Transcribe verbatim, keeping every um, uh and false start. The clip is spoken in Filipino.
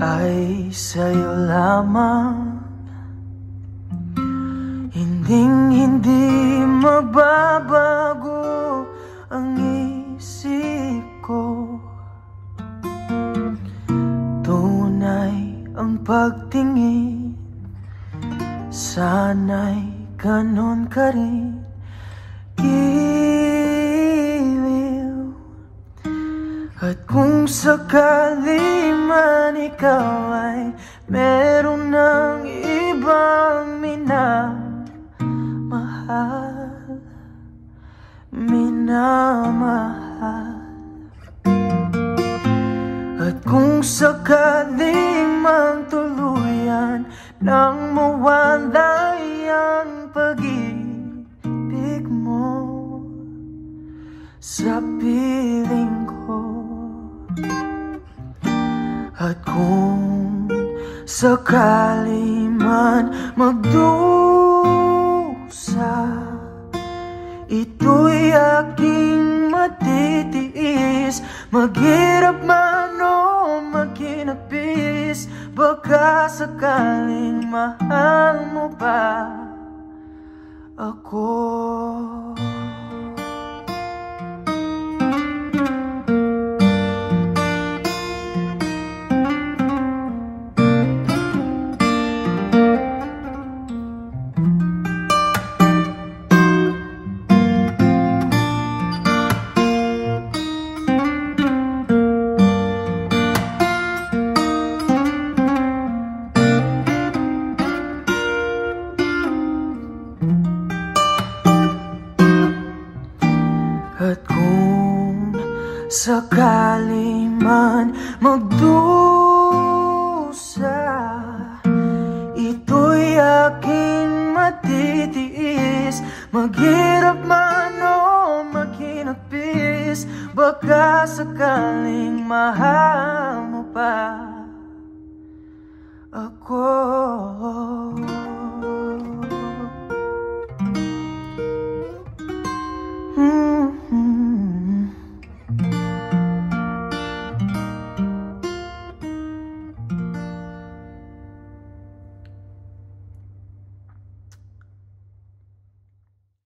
ay sa'yo lamang, hinding-hindi mababago ang isip ko. Tunay ang pagtingin, sana'y ganon ka rin. At kung sakali man ikaw ay meron ng ibang minamahal, minamahal. At kung sakali man tuluyan nang mawala ang pag-ibig mo sa piling ko. At kung sakali man magdusa, ito'y aking matitiis. Maghirap man o maghinagpis, baka sakaling mahal mo pa ako. At kung sakali man magdusa, ito'y aking matitiis. Maghirap man o maghinagpis, baka sakaling mahal mo pa ako.